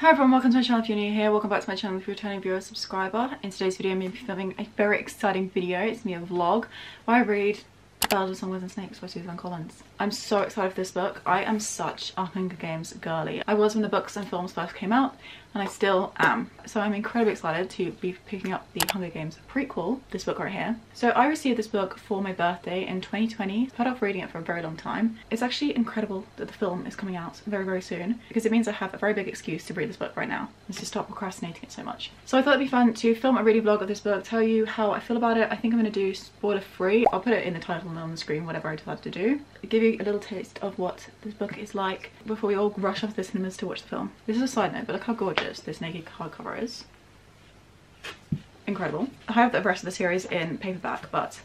Hi everyone, welcome to my channel if you're new here. Welcome back to my channel if you're a returning viewer or subscriber. In today's video I'm going to be filming a very exciting video. It's me a vlog where I read The Ballad of Songbirds and Snakes by Suzanne Collins. I'm so excited for this book. I am such a Hunger Games girly. I was when the books and films first came out and I still am. So I'm incredibly excited to be picking up the Hunger Games prequel, this book right here. So I received this book for my birthday in 2020. I've put off reading it for a very long time. It's actually incredible that the film is coming out very, very soon because it means I have a very big excuse to read this book right now and to stop procrastinating it so much. So I thought it'd be fun to film a reading vlog of this book, tell you how I feel about it. I think I'm going to do spoiler free. I'll put it in the title on the screen, whatever I decide to do. Give you a little taste of what this book is like before we all rush off to the cinemas to watch the film. This is a side note, but look how gorgeous this naked hardcover is. Incredible. I have the rest of the series in paperback, but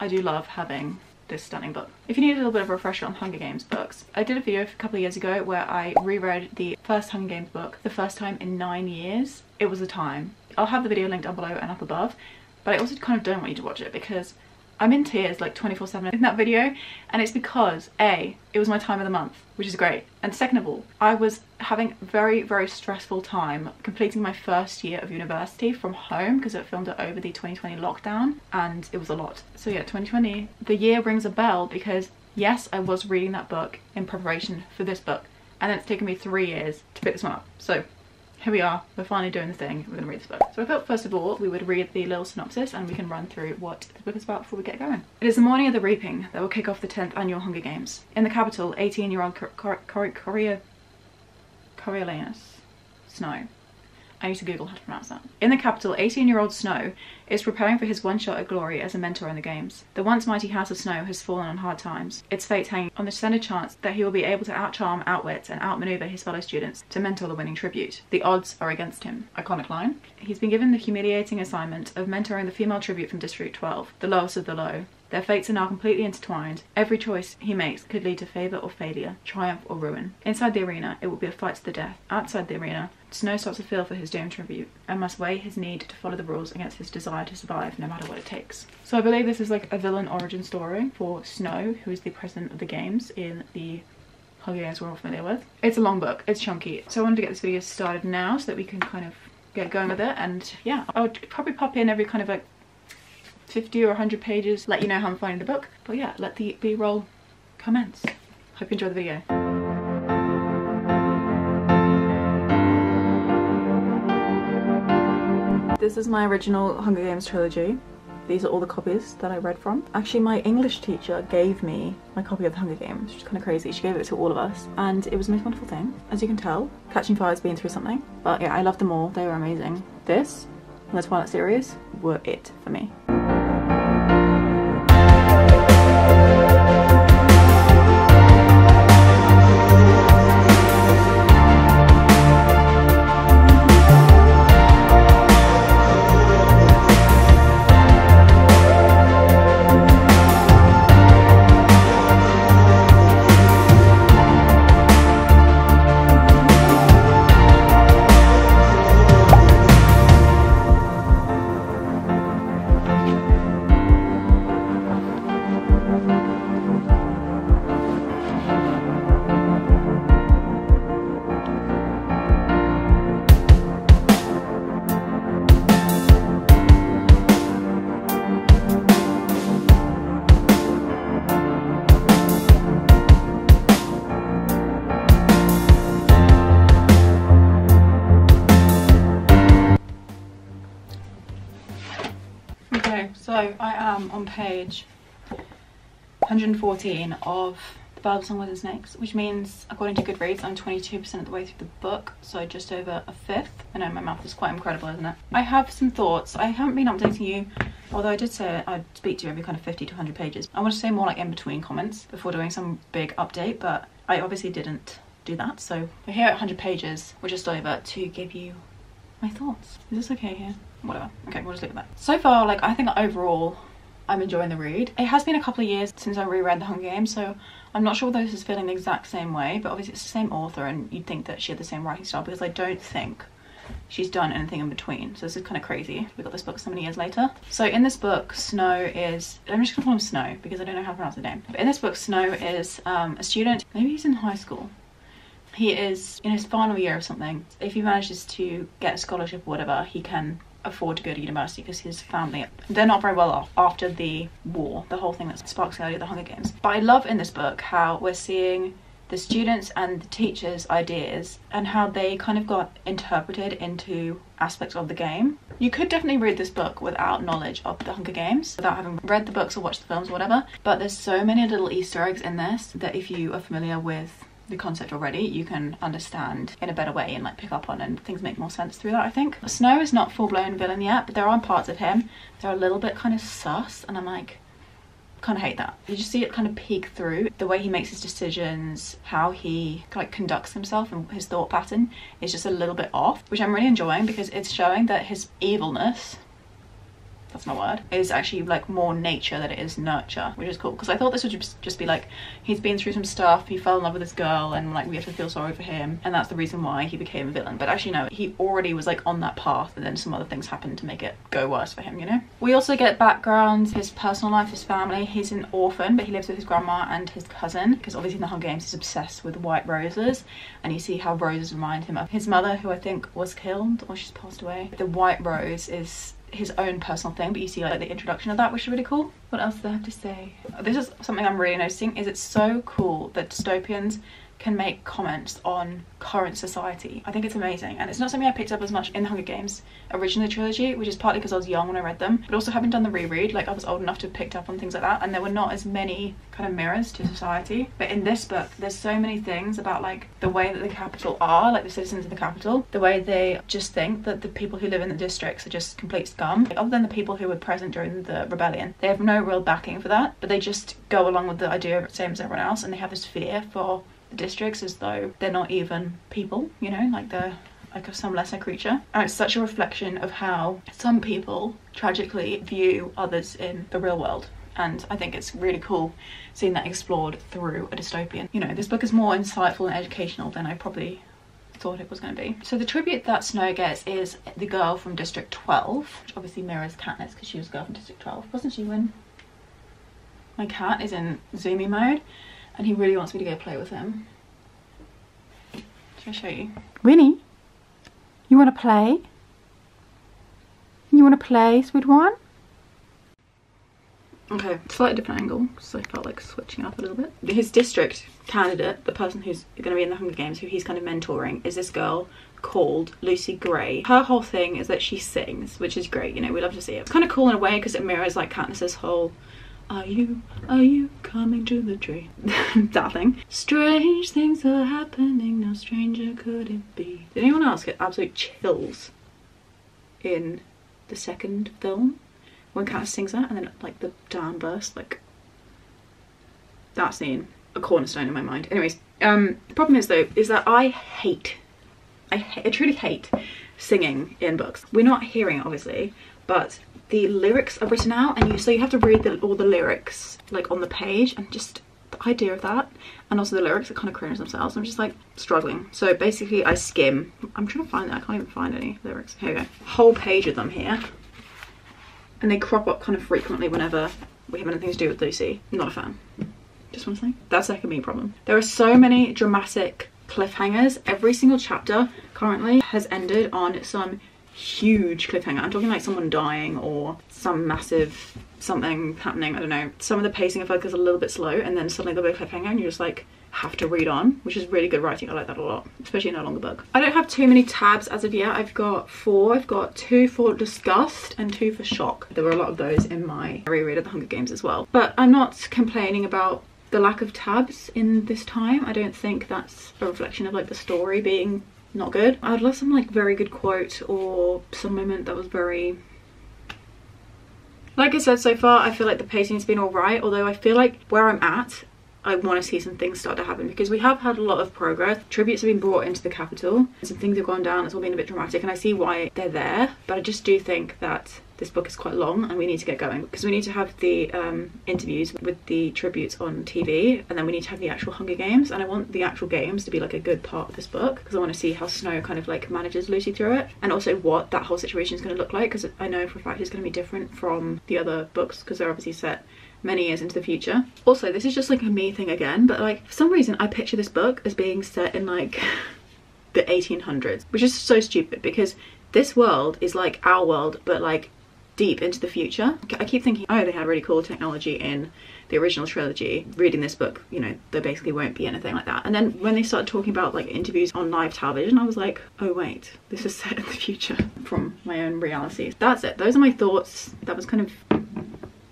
I do love having this stunning book. If you need a little bit of a refresher on Hunger Games books, I did a video a couple of years ago where I reread the first Hunger Games book the first time in 9 years. It was a time. I'll have the video linked down below and up above, but I also kind of don't want you to watch it because I'm in tears like 24/7 in that video, and it's because A, it was my time of the month, which is great, and second of all, I was having a very, very stressful time completing my first year of university from home because it filmed it over the 2020 lockdown, and it was a lot. So yeah, 2020, the year rings a bell because yes, I was reading that book in preparation for this book, and then it's taken me 3 years to pick this one up. So here we are, we're finally doing the thing, we're gonna read this book. So I thought first of all we would read the little synopsis and we can run through what the book is about before we get going. It is the morning of the reaping that will kick off the 10th annual Hunger Games. In the capital, 18-year-old Coriolanus Snow. I need to Google how to pronounce that. In the capital, 18-year-old Snow is preparing for his one shot at glory as a mentor in the games. The once mighty House of Snow has fallen on hard times, its fate hanging on the slender chance that he will be able to outcharm, outwit, and outmaneuver his fellow students to mentor the winning tribute. The odds are against him. Iconic line. He's been given the humiliating assignment of mentoring the female tribute from District 12, the lowest of the low. Their fates are now completely intertwined. Every choice he makes could lead to favour or failure, triumph or ruin. Inside the arena, it will be a fight to the death. Outside the arena, Snow starts to feel for his doomed tribute and must weigh his need to follow the rules against his desire to survive no matter what it takes. So I believe this is like a villain origin story for Snow, who is the president of the games in the Hunger Games we're all familiar with. It's a long book, it's chunky. So I wanted to get this video started now so that we can kind of get going with it, and yeah, I would probably pop in every kind of like 50 or 100 pages, let you know how I'm finding the book. But yeah, let the b-roll commence. Hope you enjoy the video. This is my original Hunger Games trilogy. These are all the copies that I read from. Actually, my English teacher gave me my copy of The Hunger Games, which is kind of crazy. She gave it to all of us, and it was the most wonderful thing. As you can tell, Catching Fire has been through something. But yeah, I loved them all. They were amazing. This and the Twilight series were it for me. So I am on page 114 of The Ballad of Songbirds and Snakes, which means according to Goodreads I'm 22% of the way through the book, so just over a fifth. I know, my mouth is quite incredible, isn't it? I have some thoughts. I haven't been updating you, although I did say I'd speak to you every kind of 50 to 100 pages. I want to say more like in between comments before doing some big update, but I obviously didn't do that, so we're here at 100 pages, we're just over, to give you my thoughts. Is this okay here? Whatever. Okay, we'll just look at that. So far, like, I think overall I'm enjoying the read. It has been a couple of years since I reread The Hunger Games, so I'm not sure whether this is feeling the exact same way, but obviously it's the same author and you'd think that she had the same writing style because I don't think she's done anything in between. So this is kind of crazy. We got this book so many years later. So in this book, Snow is, I'm just gonna call him Snow because I don't know how to pronounce the name. But in this book, Snow is a student, maybe he's in high school, He is in his final year or something. If he manages to get a scholarship or whatever, he can afford to go to university because his family, they're not very well off after the war, the whole thing that sparks the idea of the Hunger Games. But I love in this book how we're seeing the students and the teachers' ideas and how they kind of got interpreted into aspects of the game. You could definitely read this book without knowledge of the Hunger Games, without having read the books or watched the films or whatever, but there's so many little Easter eggs in this that if you are familiar with the concept already, you can understand in a better way and like pick up on, and things make more sense through that, I think. Snow is not full-blown villain yet, but there are parts of him that are a little bit kind of sus, and I'm like, kind of hate that. You just see it kind of peek through the way he makes his decisions, how he like conducts himself, and his thought pattern is just a little bit off, which I'm really enjoying because it's showing that his evilness, that's not a word, is actually like more nature than it is nurture, which is cool, because I thought this would just be like, he's been through some stuff, he fell in love with this girl, and like we have to feel sorry for him and that's the reason why he became a villain. But actually no, he already was like on that path and then some other things happened to make it go worse for him, you know. We also get backgrounds, his personal life, his family. He's an orphan but he lives with his grandma and his cousin, because obviously in the Hunger Games he's obsessed with white roses, and you see how roses remind him of his mother, who I think was killed or she's passed away. The white rose is his own personal thing, but you see like the introduction of that, which is really cool. What else do I have to say? This is something I'm really noticing, is it's so cool that dystopians can make comments on current society. I think it's amazing, and it's not something I picked up as much in the Hunger Games original trilogy, which is partly because I was young when I read them, but also having done the reread, like I was old enough to have picked up on things like that, and there were not as many kind of mirrors to society. But in this book there's so many things about like the way that the capital are, like the citizens of the capital, the way they just think that the people who live in the districts are just complete scum. Other than the people who were present during the rebellion, they have no real backing for that, but they just go along with the idea of the same as everyone else, and they have this fear for districts as though they're not even people, you know, like they're like some lesser creature. And it's such a reflection of how some people tragically view others in the real world, and I think it's really cool seeing that explored through a dystopian. You know, this book is more insightful and educational than I probably thought it was going to be. So the tribute that Snow gets is the girl from District 12, which obviously mirrors Katniss because she was a girl from District 12, wasn't she? When my cat is in zoomy mode and he really wants me to go play with him. Should I show you? Winnie, you want to play? You want to play, sweet one? Okay, slightly different angle, so I felt like switching up a little bit. His district candidate, the person who's going to be in the Hunger Games, who he's kind of mentoring, is this girl called Lucy Gray. Her whole thing is that she sings, which is great, you know, we love to see it. It's kind of cool in a way because it mirrors like Katniss's whole Are you coming to the tree? That thing. Strange things are happening, no stranger could it be. Did anyone else get absolute chills in the second film when Katniss sings that, and then like the downburst, like that scene, a cornerstone in my mind. Anyways, the problem is though, is that I truly hate singing in books. We're not hearing it obviously, but the lyrics are written out, and so you have to read all the lyrics like on the page, and just the idea of that, and also the lyrics are kind of cringe themselves. I'm just like struggling. So basically I skim. I'm trying to find that. I can't even find any lyrics. Here we go. Whole page of them here, and they crop up kind of frequently whenever we have anything to do with Lucy. I'm not a fan. Just want to say that's like a me problem. There are so many dramatic cliffhangers. Every single chapter currently has ended on some huge cliffhanger. I'm talking like someone dying or some massive something happening, I don't know. Some of the pacing I feel like is a little bit slow, and then suddenly there'll be a cliffhanger and you just like have to read on, which is really good writing. I like that a lot, especially in a longer book. I don't have too many tabs as of yet. I've got 4. I've got 2 for disgust and 2 for shock. There were a lot of those in my reread of the Hunger Games as well, but I'm not complaining about the lack of tabs in this time. I don't think that's a reflection of like the story being not good. I would love some like very good quote or some moment that was very, like I said, so far I feel like the pacing has been all right, although I feel like where I'm at, I want to see some things start to happen, because we have had a lot of progress. Tributes have been brought into the capital, some things have gone down, it's all been a bit dramatic, and I see why they're there, but I just do think that this book is quite long and we need to get going because we need to have the interviews with the tributes on TV, and then we need to have the actual Hunger Games, and I want the actual games to be like a good part of this book because I want to see how Snow kind of like manages Lucy through it, and also what that whole situation is going to look like, because I know for a fact it's going to be different from the other books because they're obviously set many years into the future. Also, this is just like a me thing again, but like for some reason I picture this book as being set in like the 1800s, which is so stupid because this world is like our world but like deep into the future. I keep thinking, oh, they had really cool technology in the original trilogy. Reading this book, you know, there basically won't be anything like that. And then when they started talking about like interviews on live television, I was like, oh wait, this is set in the future from my own reality. That's it, those are my thoughts. That was kind of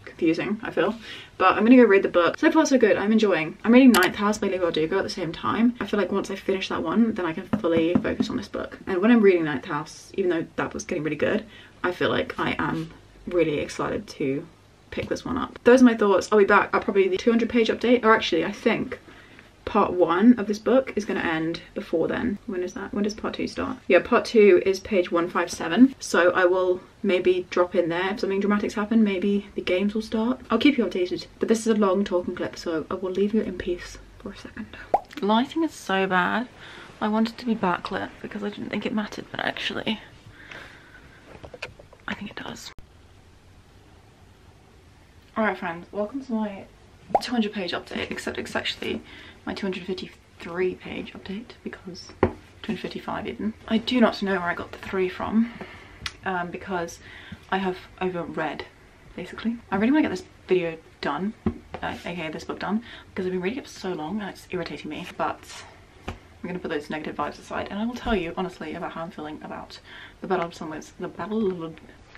confusing, I feel, but I'm gonna go read the book. So far so good, I'm enjoying. I'm reading Ninth House by Leigh Bardugo at the same time. I feel like once I finish that one, then I can fully focus on this book. And when I'm reading Ninth House, even though that was getting really good, I feel like I am really excited to pick this one up. Those are my thoughts. I'll be back. I'll probably do the 200-page update, or actually I think part one of this book is going to end before then. When is that? When does part two start? Yeah, part two is page 157. So I will maybe drop in there if something dramatic's happened. Maybe the games will start. I'll keep you updated. But this is a long talking clip, so I will leave you in peace for a second. Lighting is so bad. I wanted to be backlit because I didn't think it mattered, but actually I think it does. Alright friends, welcome to my 200-page update, except it's actually my 253-page update, because 255 even. I do not know where I got the 3 from, because I have overread, basically. I really want to get this video done, aka this book done, because I've been reading it for so long and it's irritating me, but I'm going to put those negative vibes aside and I will tell you honestly about how I'm feeling about The Ballad of Songbirds.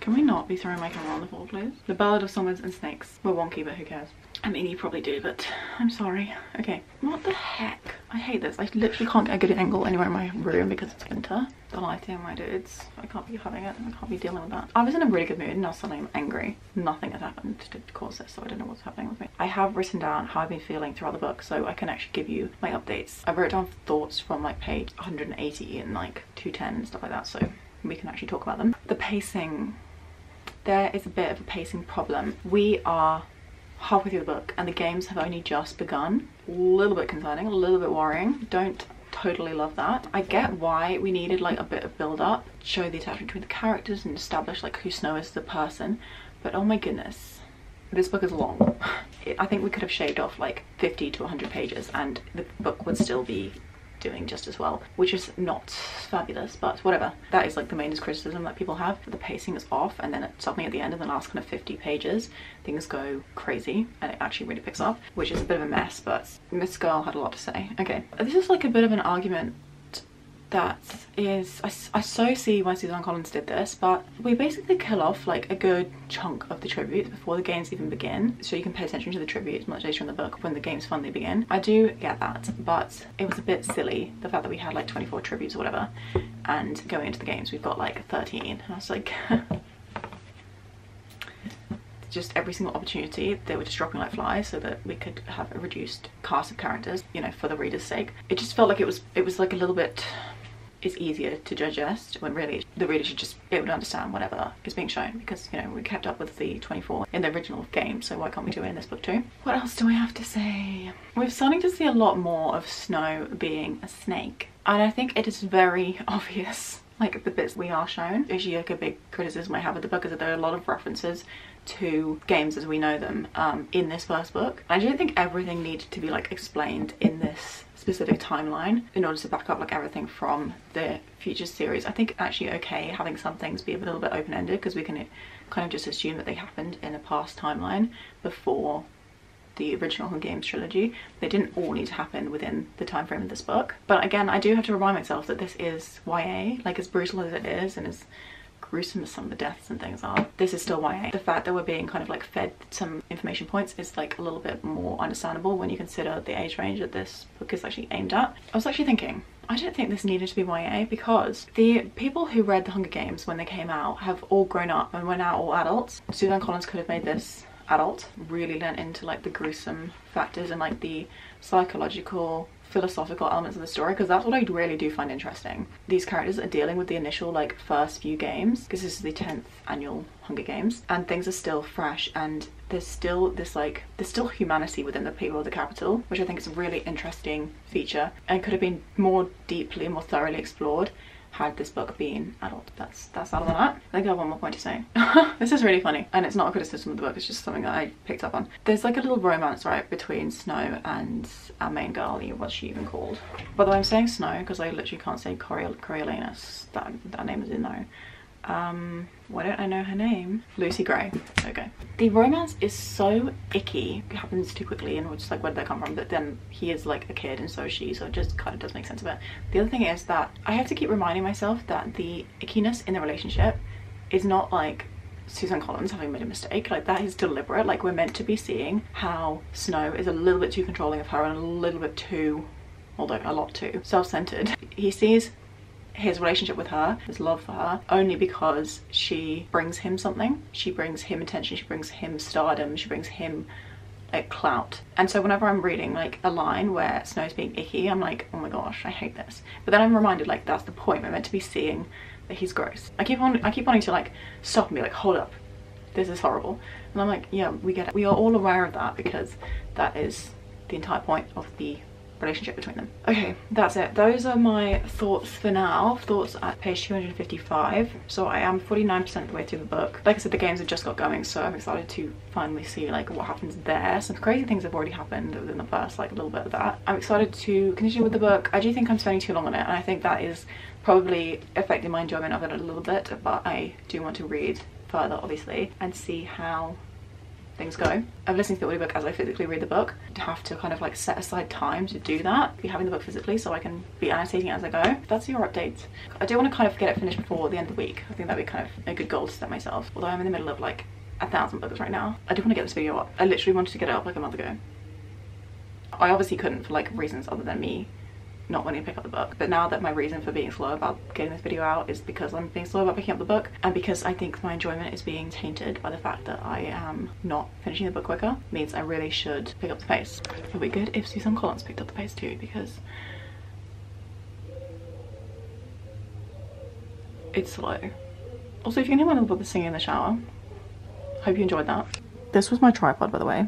Can we not be throwing my camera on the floor, please? The Ballad of Songbirds and Snakes. We're wonky, but who cares? I mean, you probably do, but I'm sorry. Okay. What the heck? I hate this. I literally can't get a good angle anywhere in my room because it's winter. The lighting, my dudes. I can't be having it. I can't be dealing with that. I was in a really good mood and now suddenly I'm angry. Nothing has happened to cause this, so I don't know what's happening with me. I have written down how I've been feeling throughout the book, so I can actually give you my updates. I wrote down thoughts from like page 180 and like 210 and stuff like that, so we can actually talk about them. The pacing. There is a bit of a pacing problem. We are halfway through the book and the games have only just begun. A little bit concerning, a little bit worrying. Don't totally love that. I get why we needed like a bit of build up, show the attachment between the characters and establish like who Snow is as the person, but oh my goodness, this book is long. I think we could have shaved off like 50 to 100 pages and the book would still be doing just as well, which is not fabulous, but whatever. That is like the main criticism that people have. The pacing is off, and then suddenly at the end of the last kind of 50 pages things go crazy and it actually really picks up, which is a bit of a mess, but Miss Girl had a lot to say. Okay, this is like a bit of an argument that is, I so see why Suzanne Collins did this, but we basically kill off like a good chunk of the tributes before the games even begin, so you can pay attention to the tributes much later in the book when the games finally begin. I do get that, but it was a bit silly, the fact that we had like 24 tributes or whatever, and going into the games we've got like 13, and I was like just every single opportunity they were just dropping like flies so that we could have a reduced cast of characters, you know, for the reader's sake. It just felt like it was like a little bit, it's easier to digest when really the reader should just be able to understand whatever is being shown, because, you know, we kept up with the 24 in the original game, so why can't we do it in this book too? What else do I have to say? We're starting to see a lot more of Snow being a snake, and I think it is very obvious, like the bits we are shown. Actually, like a big criticism I have of the book is that there are a lot of references to games as we know them in this first book. I don't think everything needed to be like explained in this specific timeline in order to back up like everything from the future series. I think actually okay having some things be a little bit open-ended, because we can kind of just assume that they happened in a past timeline before the original Hunger Games trilogy. They didn't all need to happen within the time frame of this book. But again, I do have to remind myself that this is YA, like as brutal as it is and as gruesome as some of the deaths and things are, this is still YA. The fact that we're being kind of like fed some information points is like a little bit more understandable when you consider the age range that this book is actually aimed at. I was actually thinking, I don't think this needed to be YA, because the people who read The Hunger Games when they came out have all grown up and were now all adults. Suzanne Collins could have made this adult, really lent into like the gruesome factors and like the psychological philosophical elements of the story, because that's what I really do find interesting. These characters are dealing with the initial like first few games, because this is the 10th annual Hunger Games and things are still fresh, and there's still this like, there's still humanity within the people of the capital, which I think is a really interesting feature and could have been more deeply, more thoroughly explored had this book been adult. That's out of that. I think I have one more point to say. This is really funny, and it's not a criticism of the book, it's just something that I picked up on. There's like a little romance, right, between Snow and our main girl. What's she even called? By the way, I'm saying Snow because I literally can't say Coriolanus. That name is in there. Why don't I know her name? Lucy Gray. Okay. The romance is so icky. It happens too quickly and we're just like, where did that come from? But then he is like a kid and so is she, so it just kind of does make sense of it. The other thing is that I have to keep reminding myself that the ickiness in the relationship is not like Suzanne Collins having made a mistake. Like, that is deliberate. Like, we're meant to be seeing how Snow is a little bit too controlling of her and a little bit too, although a lot too, self-centered. He sees his relationship with her, his love for her, only because she brings him something. She brings him attention, she brings him stardom, she brings him like clout. And so whenever I'm reading like a line where Snow's being icky, I'm like, oh my gosh, I hate this. But then I'm reminded, like, that's the point. We're meant to be seeing that he's gross. I keep wanting to like stop and be like, hold up, this is horrible. And I'm like, yeah, we get it. We are all aware of that because that is the entire point of the relationship between them. Okay, that's it. Those are my thoughts for now. Thoughts at page 255. So I am 49% of the way through the book. Like I said, the games have just got going, so I'm excited to finally see like what happens there. Some crazy things have already happened within the first like little bit of that. I'm excited to continue with the book. I do think I'm spending too long on it, and I think that is probably affecting my enjoyment of it a little bit, but I do want to read further obviously and see how things go. I'm listening to the audiobook as I physically read the book. I have to kind of like set aside time to do that, be having the book physically so I can be annotating it as I go. That's your updates. I do want to kind of get it finished before the end of the week. I think that'd be kind of a good goal to set myself, although I'm in the middle of like 1,000 books right now. I do want to get this video up. I literally wanted to get it up like a month ago. I obviously couldn't for like reasons other than me not wanting to pick up the book, but now that my reason for being slow about getting this video out is because I'm being slow about picking up the book, and because I think my enjoyment is being tainted by the fact that I am not finishing the book quicker, means I really should pick up the pace. It would be good if Suzanne Collins picked up the pace too, because it's slow. Also, if you can hear my little brother singing in the shower, hope you enjoyed that. This was my tripod, by the way.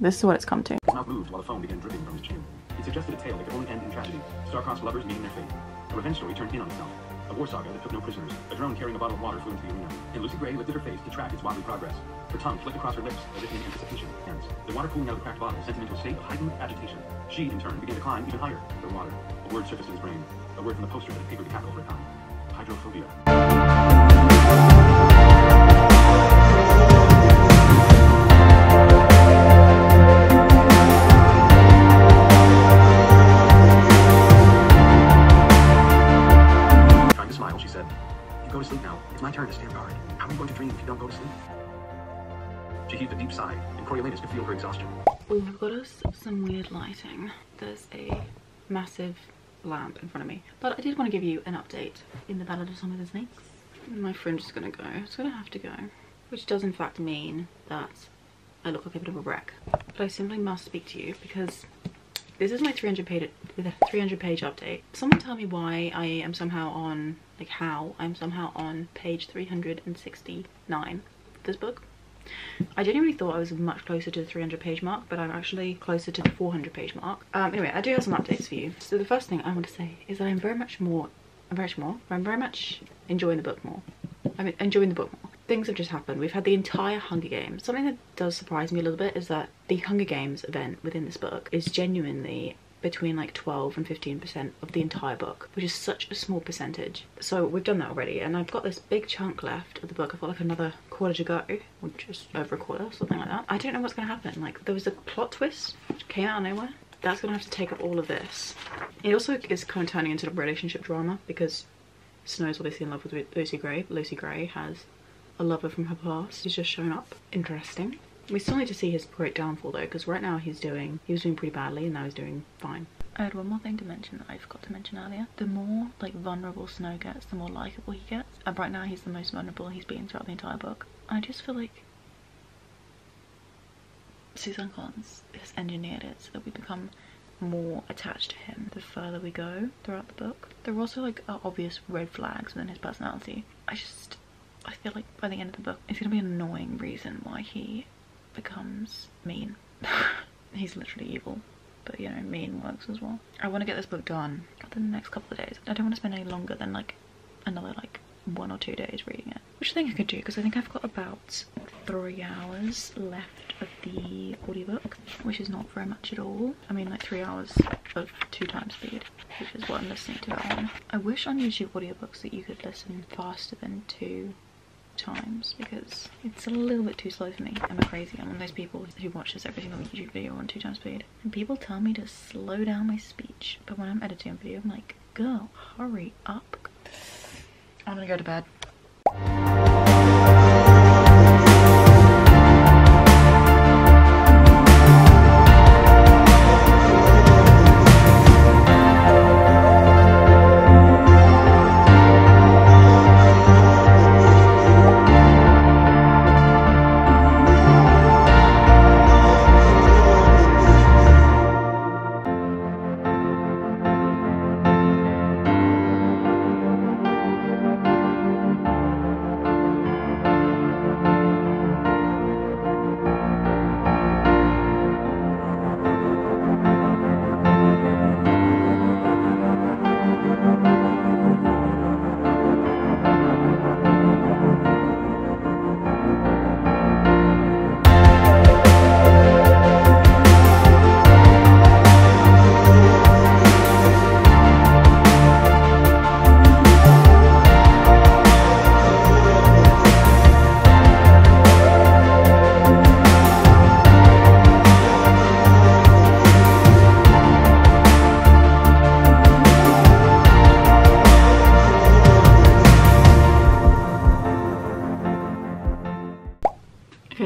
This is what it's come to. Now moved while the phone began dripping from his chin. It suggested a tale that could only end in tragedy, star-crossed lovers meeting their fate, a revenge story turned in on itself, a war saga that took no prisoners, a drone carrying a bottle of water flew into the arena, and Lucy Gray lifted her face to track its wobbly progress. Her tongue flicked across her lips as if in anticipation, and the water pooling out of the cracked bottle sent him into a state of heightened agitation. She, in turn, began to climb even higher, the water. A word surfaced in his brain, a word from the poster that had papered the capital for a time. Hydrophobia. My turn to stand guard. How are you going to dream if you don't go to sleep? She heaved a deep sigh, and Coriolanus could feel her exhaustion. We've got us some weird lighting. There's a massive lamp in front of me. But I did want to give you an update in The Ballad of Songbirds and Snakes. My fringe is going to go. It's going to have to go. Which does in fact mean that I look like a bit of a wreck. But I simply must speak to you because this is my 300-page update. Someone tell me why I am somehow on, like how I'm somehow on page 369 of this book. I genuinely thought I was much closer to the 300-page mark, but I'm actually closer to the 400-page mark. Anyway, I do have some updates for you. So the first thing I want to say is that I'm very much enjoying the book more. I'm enjoying the book more. Things have just happened. We've had the entire Hunger Games. Something that does surprise me a little bit is that the Hunger Games event within this book is genuinely between like 12 and 15% of the entire book, which is such a small percentage. So we've done that already, and I've got this big chunk left of the book. I've got like another quarter to go, or just over a quarter, something like that. I don't know what's going to happen. Like, there was a plot twist which came out of nowhere. That's going to have to take up all of this. It also is kind of turning into a relationship drama because Snow's obviously in love with Lucy Gray, but Lucy Gray has a lover from her past who's just shown up. Interesting. We still need to see his great downfall though, because right now he was doing pretty badly and now he's doing fine. I had one more thing to mention that I forgot to mention earlier. The more like vulnerable Snow gets, the more likeable he gets. And right now he's the most vulnerable he's been throughout the entire book. I just feel like Suzanne Collins has engineered it so that we become more attached to him the further we go throughout the book. There are also like obvious red flags within his personality. I feel like by the end of the book it's gonna be an annoying reason why he becomes mean. He's literally evil, but you know, mean works as well. I want to get this book done within the next couple of days. I don't want to spend any longer than like another like 1 or 2 days reading it, which I think I could do because I think I've got about 3 hours left of the audiobook, which is not very much at all. I mean like 3 hours of 2x speed, which is what I'm listening to at home. I wish on YouTube audiobooks that you could listen faster than 2 times because it's a little bit too slow for me. I'm crazy. I'm one of those people who watches every single YouTube video on 2x speed, and people tell me to slow down my speech, but when I'm editing a video I'm like, girl, hurry up. I'm gonna go to bed.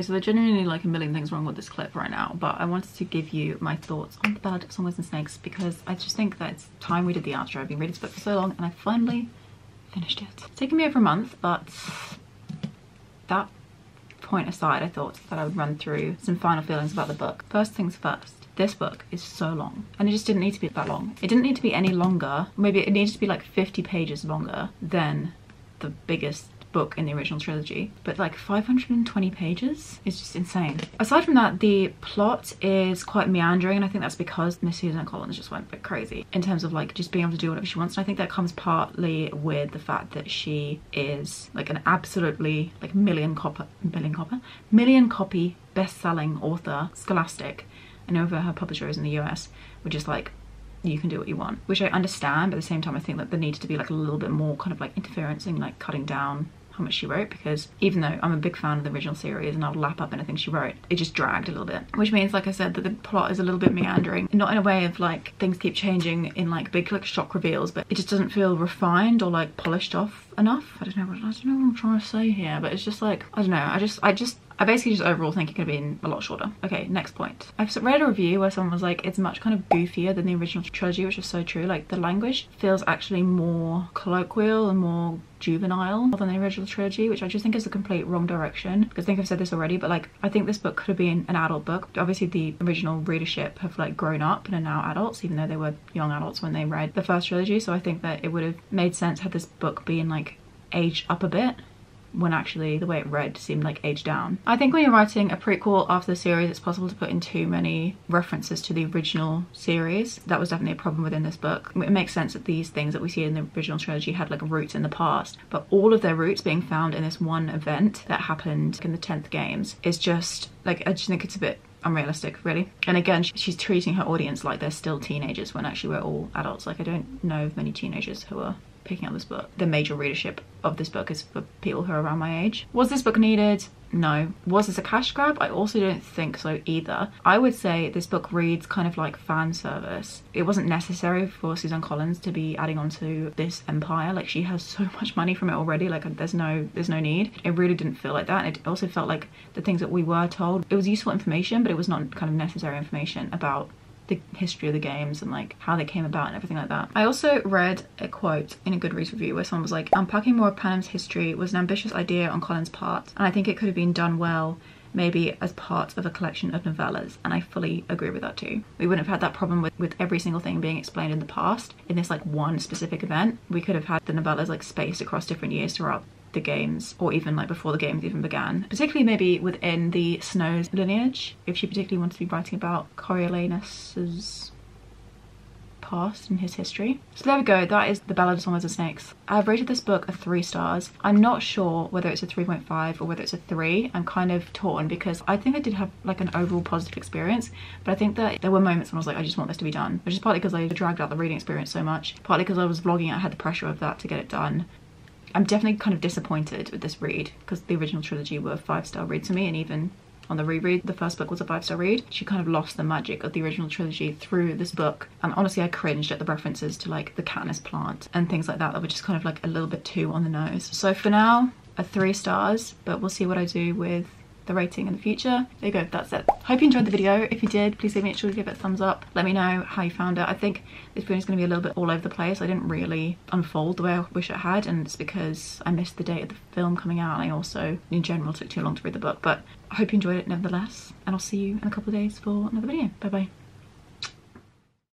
So there are genuinely like a million things wrong with this clip right now, but I wanted to give you my thoughts on The Ballad of Songbirds and Snakes because I just think that it's time we did the outro. I've been reading this book for so long and I finally finished it. It's taken me over a month, but that point aside, I thought that I would run through some final feelings about the book. First things first. This book is so long and it just didn't need to be that long. It didn't need to be any longer. Maybe it needed to be like 50 pages longer than the biggest book in the original trilogy, but like 520 pages is just insane. Aside from that, the plot is quite meandering, and I think that's because Miss Suzanne Collins just went a bit crazy in terms of like just being able to do whatever she wants, and I think that comes partly with the fact that she is like an absolutely like million copy best-selling author, Scholastic, and over her publisher is in the US, which is like, you can do what you want, which I understand, but at the same time I think that there needed to be like a little bit more kind of like interference in like cutting down how much she wrote, because even though I'm a big fan of the original series and I'll lap up anything she wrote, it just dragged a little bit, which means, like I said, that the plot is a little bit meandering, not in a way of like things keep changing in like big like shock reveals, but it just doesn't feel refined or like polished off enough. I don't know what I'm trying to say here, but it's just like, I basically just overall think it could have been a lot shorter. Okay, next point. I've read a review where someone was like, it's much kind of goofier than the original trilogy, which is so true. Like, the language feels actually more colloquial and more juvenile than the original trilogy, which I just think is the complete wrong direction, because I think I've said this already, but like, I think this book could have been an adult book. Obviously the original readership have like grown up and are now adults, even though they were young adults when they read the first trilogy, so I think that it would have made sense had this book been like aged up a bit, when actually the way it read seemed like aged down. I think when you're writing a prequel after the series, it's possible to put in too many references to the original series. That was definitely a problem within this book. It makes sense that these things that we see in the original trilogy had like roots in the past, but all of their roots being found in this one event that happened in the 10th Games is just like, I just think it's a bit unrealistic, really. And again, she's treating her audience like they're still teenagers when actually we're all adults. Like, I don't know of many teenagers who are picking up this book. The major readership of this book is for people who are around my age. Was this book needed? No. Was this a cash grab? I also don't think so either. I would say this book reads kind of like fan service. It wasn't necessary for Suzanne Collins to be adding on to this empire. Like, she has so much money from it already. Like, there's no need. It really didn't feel like that. And it also felt like the things that we were told, it was useful information, but it was not kind of necessary information about the history of the games and like how they came about and everything like that. I also read a quote in a Goodreads review where someone was like, unpacking more of Panem's history was an ambitious idea on Collins' part, and I think it could have been done well maybe as part of a collection of novellas, and I fully agree with that too. We wouldn't have had that problem with every single thing being explained in the past in this like one specific event. We could have had the novellas like spaced across different years throughout the games, or even like before the games even began, particularly maybe within the Snow's lineage, if she particularly wanted to be writing about Coriolanus's past and his history. So there we go, that is The Ballad of Songbirds and Snakes. I've rated this book a 3 stars. I'm not sure whether it's a 3.5 or whether it's a 3. I'm kind of torn because I think I did have like an overall positive experience, but I think that there were moments when I was like, I just want this to be done, which is partly because I dragged out the reading experience so much, partly because I was vlogging, I had the pressure of that to get it done. I'm definitely kind of disappointed with this read because the original trilogy were 5-star reads for me, and even on the reread, the first book was a 5-star read. She kind of lost the magic of the original trilogy through this book, and honestly I cringed at the references to like the Katniss plant and things like that that were just kind of like a little bit too on the nose. So for now, a 3 stars, but we'll see what I do with the rating in the future. There you go, that's it. Hope you enjoyed the video. If you did, please make sure you give it a thumbs up. Let me know how you found it. I think this video is going to be a little bit all over the place. I didn't really unfold the way I wish it had, and it's because I missed the date of the film coming out, and I also in general took too long to read the book, but I hope you enjoyed it nevertheless, and I'll see you in a couple of days for another video. Bye bye.